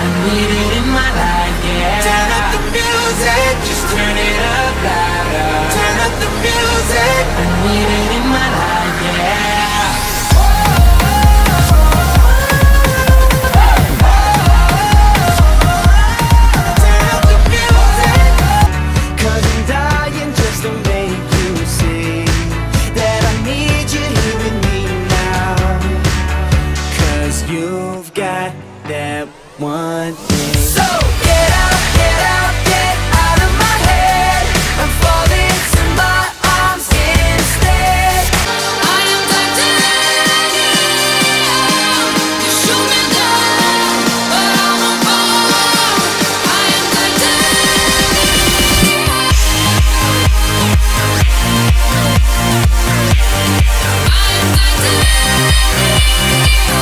I need it in my life, yeah. Turn up the music, just turn it up louder. Turn up the music, I need it in my life, yeah. One thing. So get out, get out, get out of my head and fall into my arms instead. I am Titanium. You shoot me down, but I won't fall. I am Titanium. I am Titanium.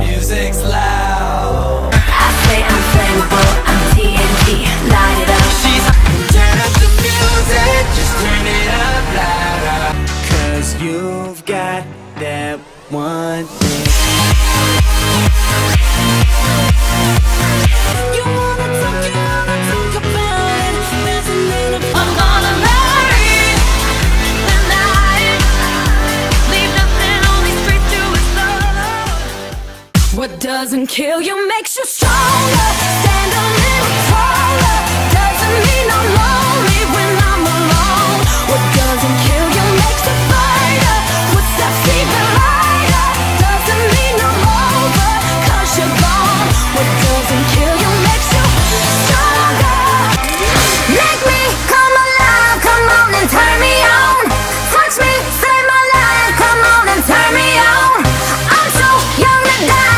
Music's loud. I say I'm flammable, I'm TNT, light it up. She's turn up the music, just turn it up louder. 'Cause you've got that one thing. You wanna talk, you wanna talk about it. There's a little bit. I'm gonna marry tonight. Leave nothing on these streets to explore. What doesn't kill you makes you stronger. Stand a little taller. Doesn't mean I'm lonely when I'm alone. What doesn't kill you makes a fighter. What's that even lighter? Doesn't mean I'm over 'cause you're gone. What doesn't kill you makes you stronger. Make me come alive, come on and turn me on. Touch me, save my life, come on and turn me on. I'm so young to die.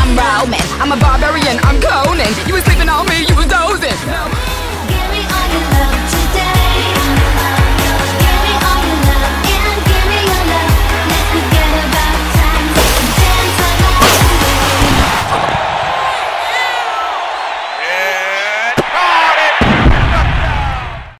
I'm Roman, I'm a barbarian, I'm Conan. You was sleeping on me, you was dozing.